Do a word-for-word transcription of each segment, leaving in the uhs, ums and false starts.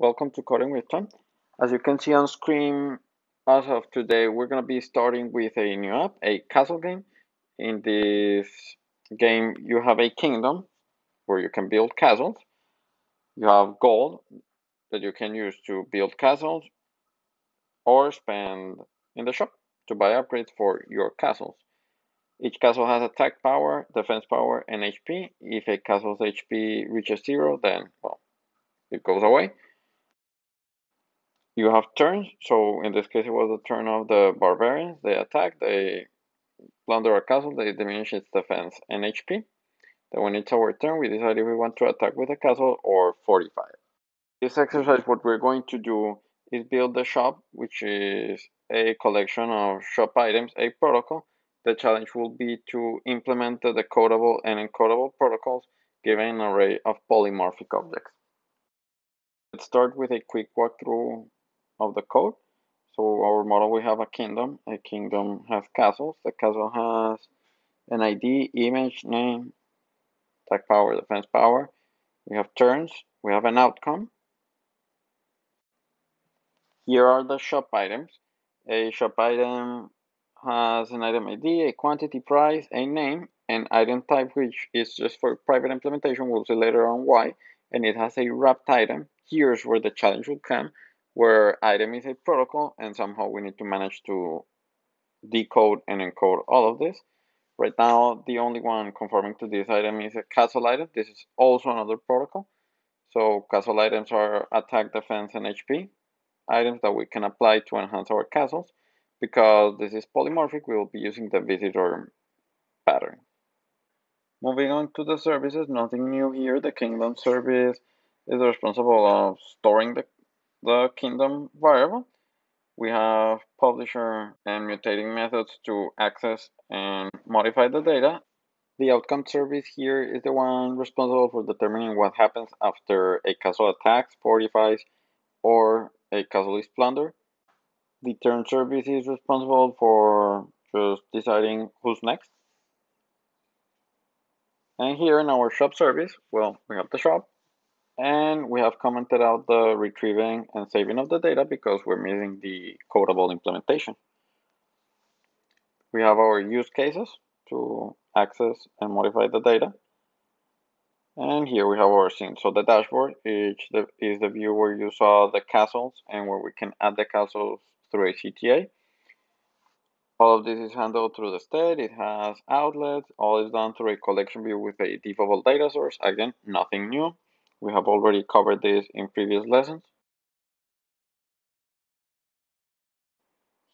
Welcome to Coding with Tom. As you can see on screen, as of today, we're going to be starting with a new app, a castle game. In this game, you have a kingdom where you can build castles. You have gold that you can use to build castles or spend in the shop to buy upgrades for your castles. Each castle has attack power, defense power, and H P. If a castle's H P reaches zero, then, well, it goes away. You have turns, so in this case it was the turn of the barbarians. They attack, they plunder a castle, they diminish its defense and H P. Then when it's our turn, we decide if we want to attack with a castle or fortify it. This exercise, what we're going to do is build the shop, which is a collection of shop items, a protocol. The challenge will be to implement the decodable and encodable protocols given an array of polymorphic objects. Let's start with a quick walkthrough of the code. So our model, we have a kingdom. A kingdom has castles. The castle has an I D, image, name, attack power, defense power. We have turns. We have an outcome. Here are the shop items. A shop item has an item I D, a quantity, price, a name, an item type, which is just for private implementation. We'll see later on why. And it has a wrapped item. Here's where the challenge will come, where item is a protocol, and somehow we need to manage to decode and encode all of this. Right now, the only one conforming to this item is a castle item. This is also another protocol. So castle items are attack, defense, and H P. Items that we can apply to enhance our castles. Because this is polymorphic, we will be using the visitor pattern. Moving on to the services, nothing new here. The kingdom service is responsible of storing the, the kingdom variable. We have publisher and mutating methods to access and modify the data. The outcome service here is the one responsible for determining what happens after a castle attacks, fortifies, or a castle is plundered. The turn service is responsible for just deciding who's next. And here in our shop service, well, we have the shop, and we have commented out the retrieving and saving of the data because we're missing the codable implementation. We have our use cases to access and modify the data. And here we have our scene. So the dashboard is the, is the view where you saw the castles and where we can add the castles through a C T A. All of this is handled through the state. It has outlets. All is done through a collection view with a diffable data source. Again, nothing new. We have already covered this in previous lessons.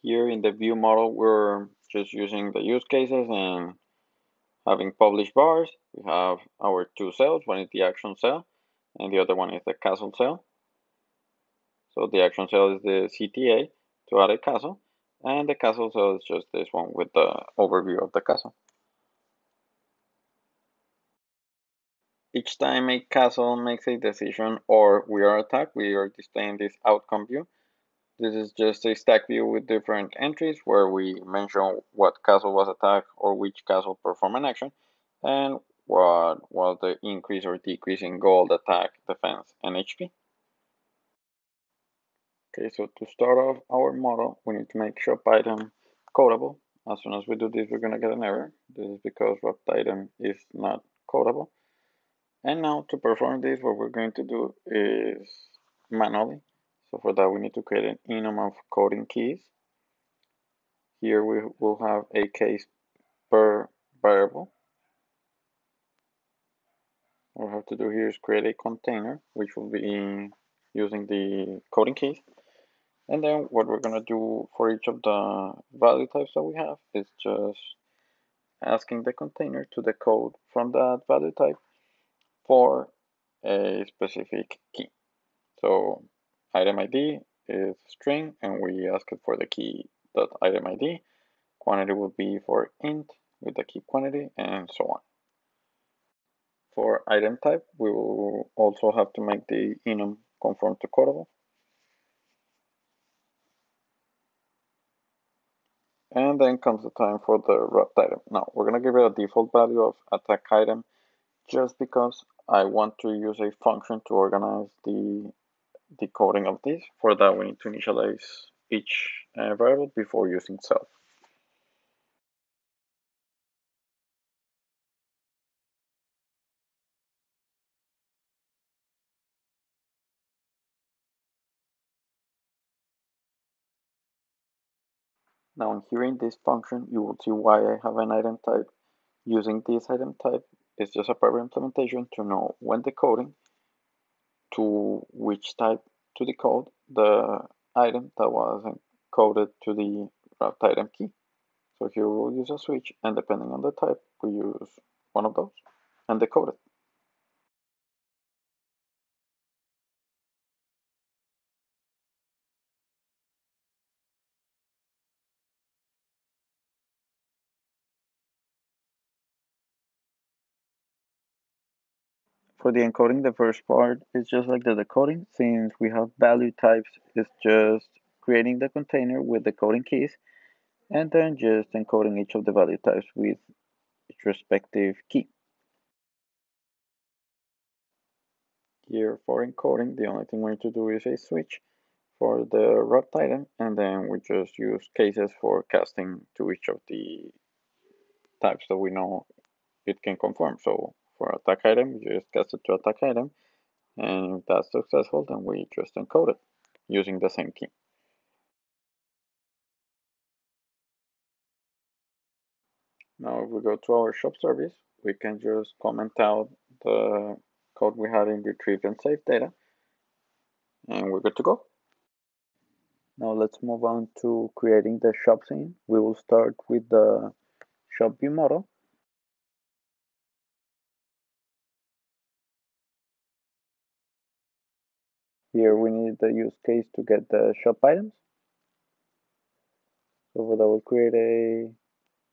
Here in the view model, we're just using the use cases and having published bars. We have our two cells. One is the action cell, and the other one is the castle cell. So the action cell is the C T A to add a castle. And the castle cell is just this one with the overview of the castle. Each time a castle makes a decision or we are attacked, we are displaying this outcome view. This is just a stack view with different entries where we mention what castle was attacked or which castle performed an action and what was the increase or decrease in gold, attack, defense, and H P. Okay, so to start off our model, we need to make shop item codable. As soon as we do this, we're going to get an error. This is because wrapped item is not codable. And now to perform this, what we're going to do is manually. So for that, we need to create an enum of coding keys. Here we will have a case per variable. What we have to do here is create a container, which will be using the coding keys. And then what we're gonna do for each of the value types that we have is just asking the container to decode from that value type for a specific key. So item I D is string and we ask it for the key dot item I D. Quantity will be for int with the key quantity and so on. For item type, we will also have to make the enum conform to codable. And then comes the time for the wrapped item. Now, we're going to give it a default value of attack item just because I want to use a function to organize the decoding of this. For that, we need to initialize each uh, variable before using self. Now here in this function, you will see why I have an item type. Using this item type is just a proper implementation to know when decoding, to which type to decode the item that was encoded to the wrapped item key. So here we'll use a switch, and depending on the type, we use one of those and decode it. For the encoding, the first part is just like the decoding. Since we have value types, it's just creating the container with the coding keys and then just encoding each of the value types with its respective key. Here for encoding, the only thing we need to do is a switch for the wrapped item, and then we just use cases for casting to each of the types that we know it can conform. So for attack item, we just cast it to attack item, and if that's successful, then we just encode it using the same key. Now if we go to our shop service, we can just comment out the code we had in retrieved and saved data, and we're good to go. Now let's move on to creating the shop scene. We will start with the Shop View model. Here we need the use case to get the shop items. So for that, we'll create a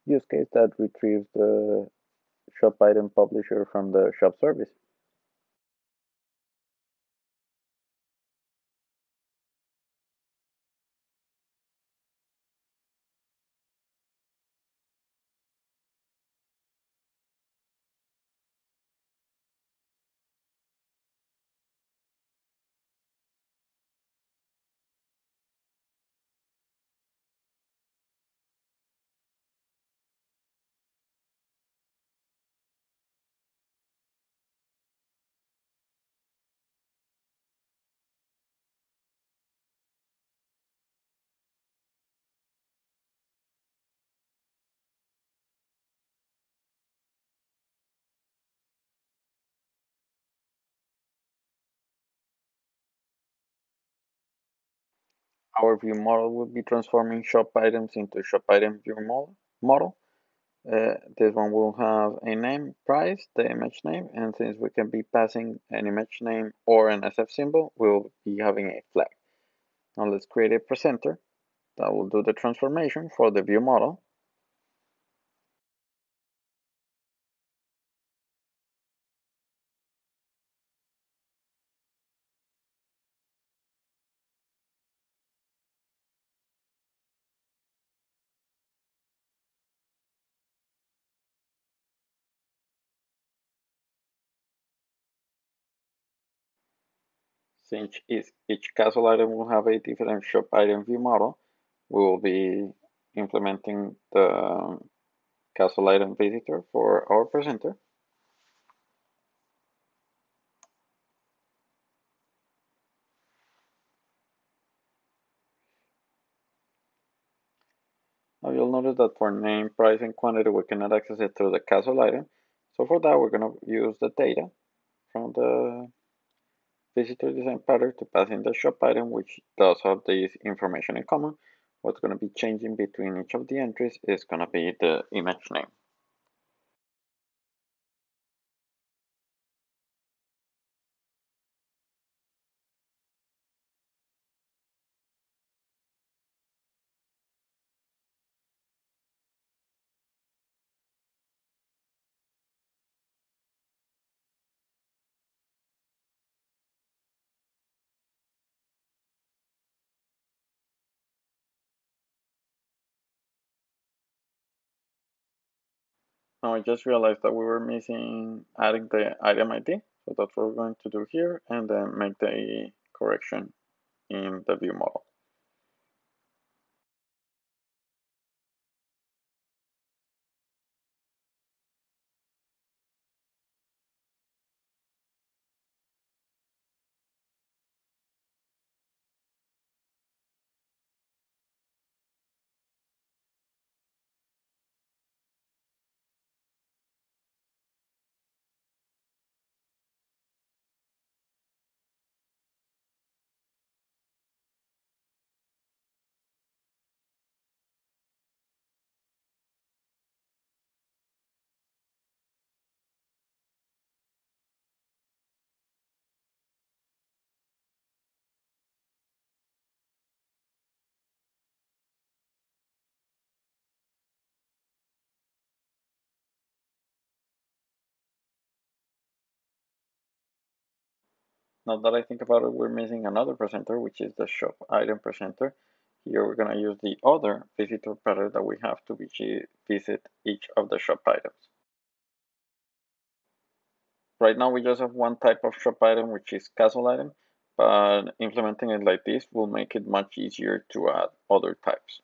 use case that retrieves the shop item publisher from the shop service. Our view model will be transforming shop items into shop item view model. model. Uh, this one will have a name, price, the image name, and since we can be passing an image name or an S F symbol, we'll be having a flag. Now let's create a presenter that will do the transformation for the view model. Since each castle item will have a different shop item view model, we will be implementing the castle item visitor for our presenter. Now you'll notice that for name, price, and quantity, we cannot access it through the castle item. So for that, we're going to use the data from the visitor design pattern to pass in the shop item, which does have this information in common. What's going to be changing between each of the entries is going to be the image name. Now I just realized that we were missing adding the item I D, so that's what we're going to do here, and then make the correction in the view model. Now that I think about it, we're missing another presenter, which is the shop item presenter. Here we're going to use the other visitor pattern that we have to visit each of the shop items. Right now we just have one type of shop item, which is castle item, but implementing it like this will make it much easier to add other types.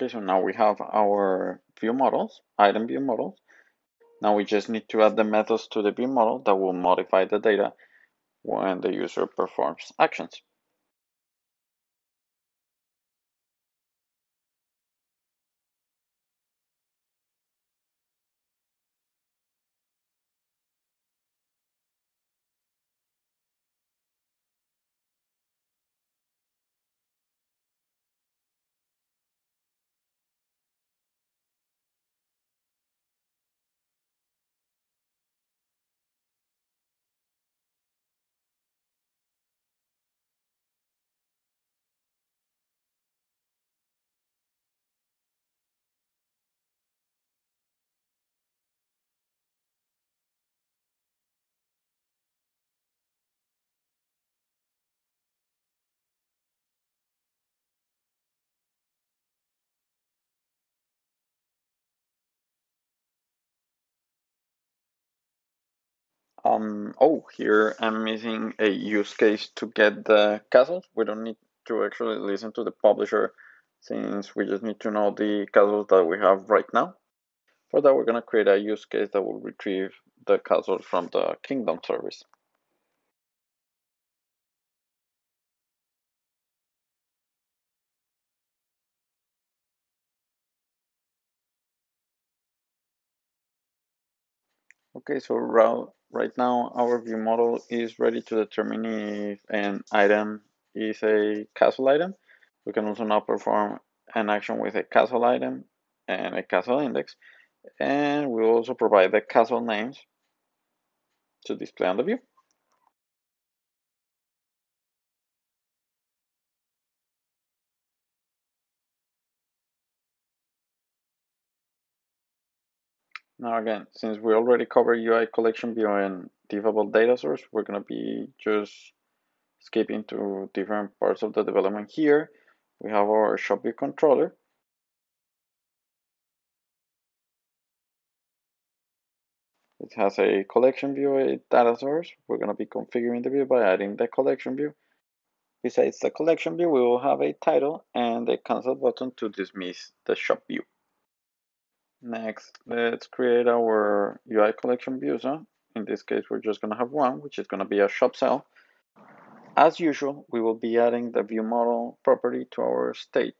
Okay, so now we have our view models, item view models. Now we just need to add the methods to the view model that will modify the data when the user performs actions. Um, oh, here I'm missing a use case to get the castles. We don't need to actually listen to the publisher since we just need to know the castles that we have right now. For that, we're going to create a use case that will retrieve the castles from the kingdom service. Okay, so route. Right now, our view model is ready to determine if an item is a castle item. We can also now perform an action with a castle item and a castle index. And we also provide the castle names to display on the view. Now again, since we already covered U I collection view and diffable data source, we're going to be just skipping to different parts of the development here. We have our Shop View controller. It has a collection view, a data source. We're going to be configuring the view by adding the collection view. Besides the collection view, we will have a title and a cancel button to dismiss the Shop View. Next, let's create our U I collection view. In this case, we're just going to have one, which is going to be a shop cell. As usual, we will be adding the view model property to our state.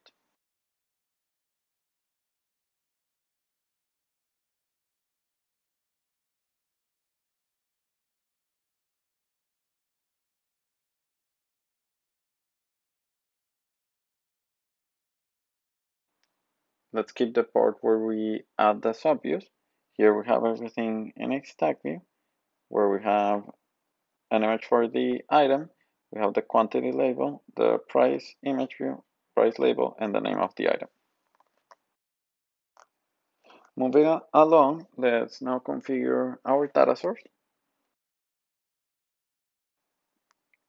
Let's keep the part where we add the sub views. Here we have everything in a stack view, where we have an image for the item. We have the quantity label, the price image view, price label, and the name of the item. Moving along, let's now configure our data source.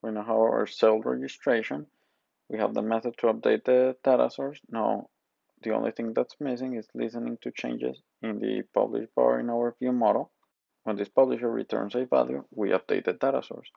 We now have our cell registration. We have the method to update the data source. Now, the only thing that's missing is listening to changes in the publish bar in our view model. When this publisher returns a value, we update the data source.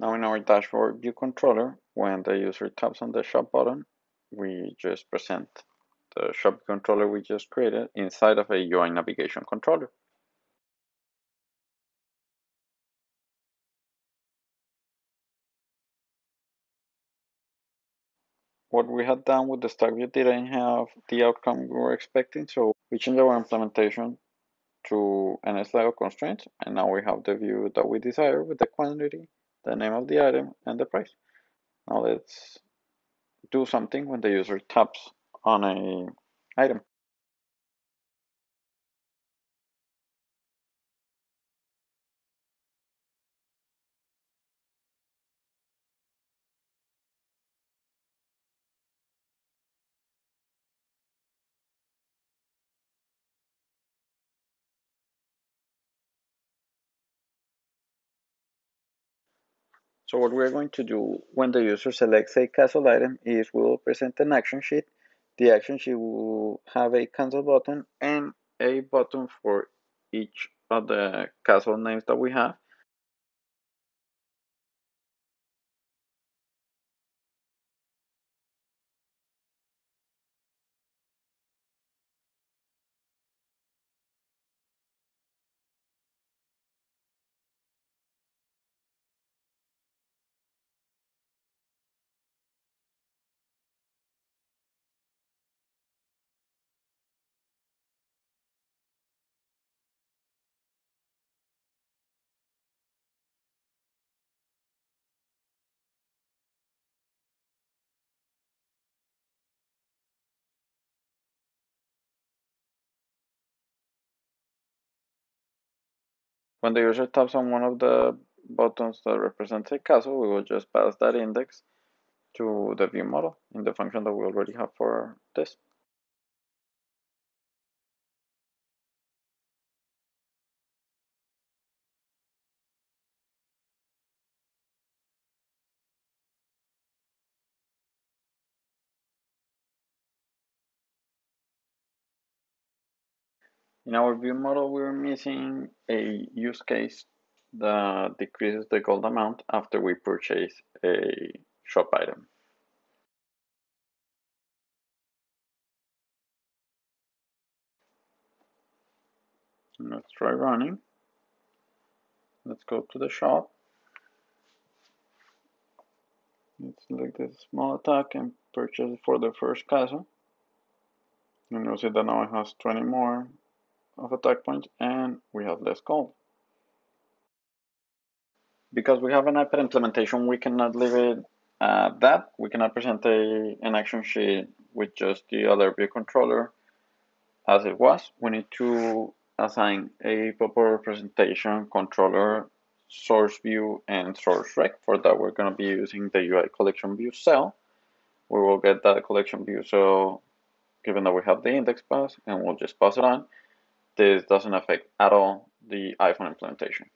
Now in our dashboard view controller, when the user taps on the shop button, we just present the shop controller we just created inside of a U I navigation controller. What we had done with the stock view didn't have the outcome we were expecting, so we changed our implementation to NSLayoutConstraints, and now we have the view that we desire with the quantity, the name of the item, and the price. Now let's do something when the user taps on an item. So what we're going to do when the user selects a Castle item is we will present an action sheet. The action sheet will have a cancel button and a button for each of the Castle names that we have. When the user taps on one of the buttons that represents a castle, we will just pass that index to the view model in the function that we already have for this. In our view model, we're missing a use case that decreases the gold amount after we purchase a shop item. Let's try running. Let's go to the shop. Let's select this small attack and purchase it for the first castle. And you'll see that now it has twenty more of attack points and we have less gold. Because we have an iPad implementation, we cannot leave it at that. We cannot present a, an action sheet with just the other view controller as it was. We need to assign a proper presentation controller, source view, and source rec. For that, we're going to be using the U I collection view cell. We will get that collection view cell given that we have the index pass, and we'll just pass it on. This doesn't affect at all the iPhone implementation.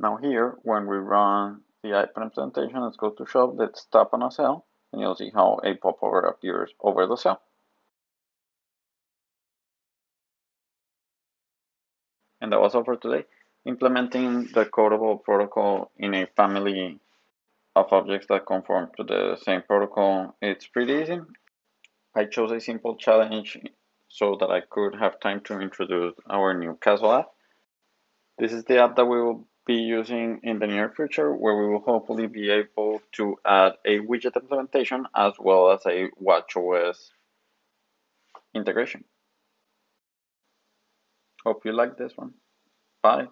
Now here, when we run the iPhone implementation, let's go to shop, let's tap on a cell, and you'll see how a popover appears over the cell. And that was all for today. Implementing the Codable protocol in a family of objects that conform to the same protocol, it's pretty easy. I chose a simple challenge so that I could have time to introduce our new Castle app. This is the app that we will be using in the near future, where we will hopefully be able to add a widget implementation as well as a watchOS integration. Hope you like this one. Bye.